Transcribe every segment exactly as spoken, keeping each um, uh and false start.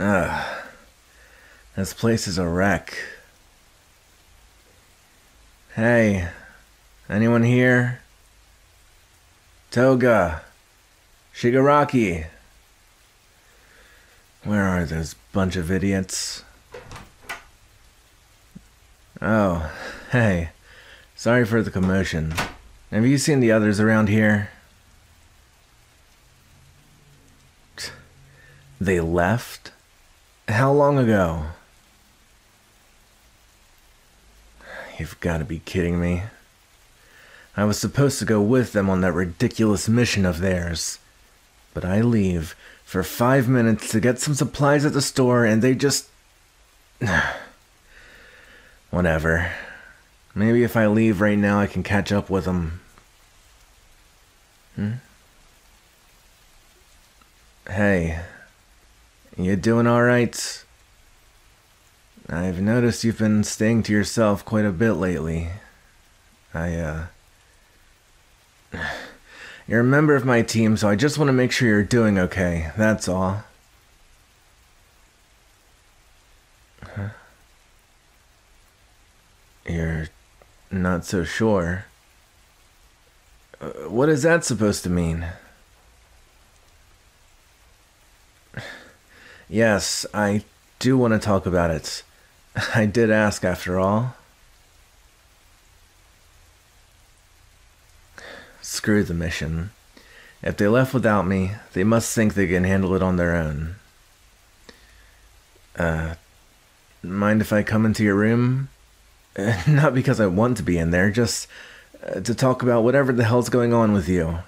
Ugh. This place is a wreck. Hey, anyone here? Toga, Shigaraki. Where are those bunch of idiots? Oh, hey. Sorry for the commotion. Have you seen the others around here? They left? How long ago? You've got to be kidding me. I was supposed to go with them on that ridiculous mission of theirs. But I leave for five minutes to get some supplies at the store and they just... Whatever. Maybe if I leave right now I can catch up with them. Hmm? Hey. You doing alright? I've noticed you've been staying to yourself quite a bit lately. I, uh... You're a member of my team, so I just want to make sure you're doing okay, that's all. Huh? You're not so sure. Uh, what is that supposed to mean? Yes, I do want to talk about it. I did ask after all. Screw the mission. If they left without me, they must think they can handle it on their own. Uh, mind if I come into your room? Not because I want to be in there, just uh, to talk about whatever the hell's going on with you.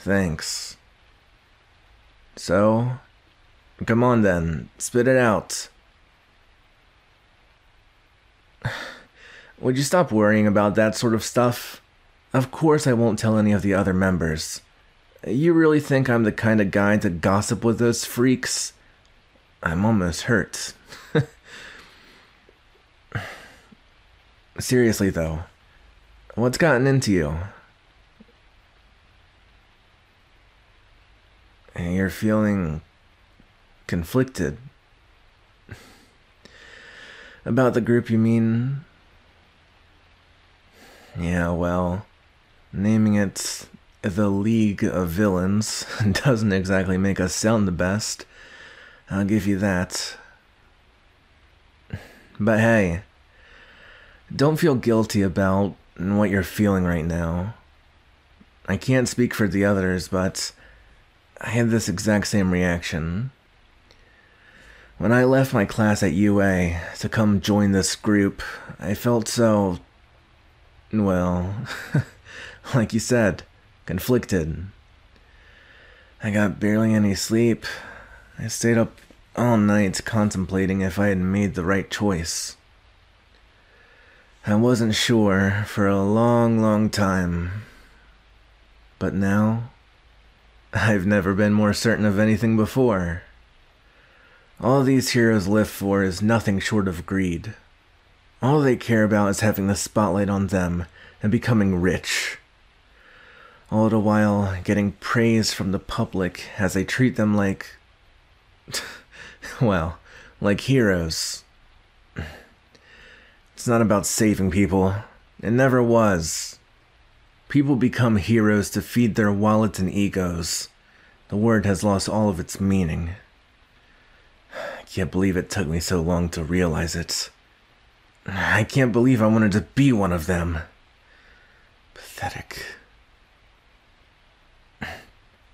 Thanks. So, come on then, spit it out. Would you stop worrying about that sort of stuff? Of course I won't tell any of the other members. You really think I'm the kind of guy to gossip with those freaks? I'm almost hurt. Seriously though, what's gotten into you? You're feeling conflicted. About the group, you mean? Yeah, well, naming it The League of Villains doesn't exactly make us sound the best. I'll give you that. But hey, don't feel guilty about what you're feeling right now. I can't speak for the others, but I had this exact same reaction. When I left my class at U A to come join this group, I felt so, well, like you said, conflicted. I got barely any sleep. I stayed up all night contemplating if I had made the right choice. I wasn't sure for a long, long time. But now, I've never been more certain of anything before. All these heroes live for is nothing short of greed. All they care about is having the spotlight on them and becoming rich. All the while getting praise from the public as they treat them like... well, like heroes. It's not about saving people. It never was. People become heroes to feed their wallets and egos. The word has lost all of its meaning. I can't believe it took me so long to realize it. I can't believe I wanted to be one of them. Pathetic.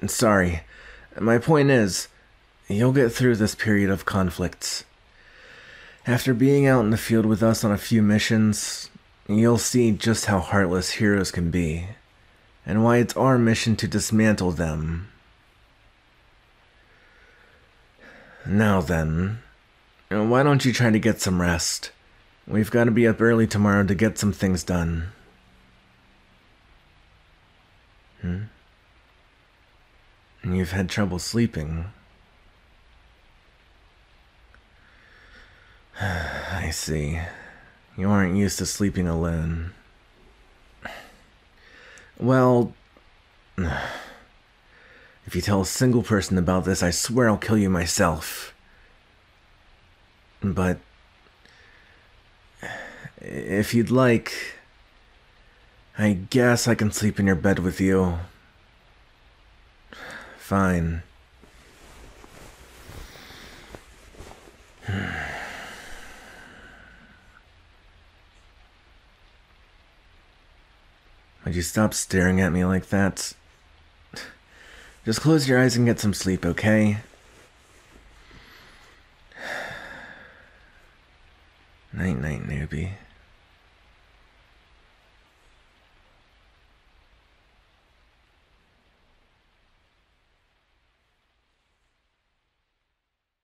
Sorry. My point is, you'll get through this period of conflicts. After being out in the field with us on a few missions, you'll see just how heartless heroes can be, and why it's our mission to dismantle them. Now then, why don't you try to get some rest? We've got to be up early tomorrow to get some things done. Hmm? You've had trouble sleeping. I see. You aren't used to sleeping alone. Well, If you tell a single person about this, I swear I'll kill you myself. But if you'd like, I guess I can sleep in your bed with you. Fine. Would you stop staring at me like that? Just close your eyes and get some sleep, okay? Night night, newbie.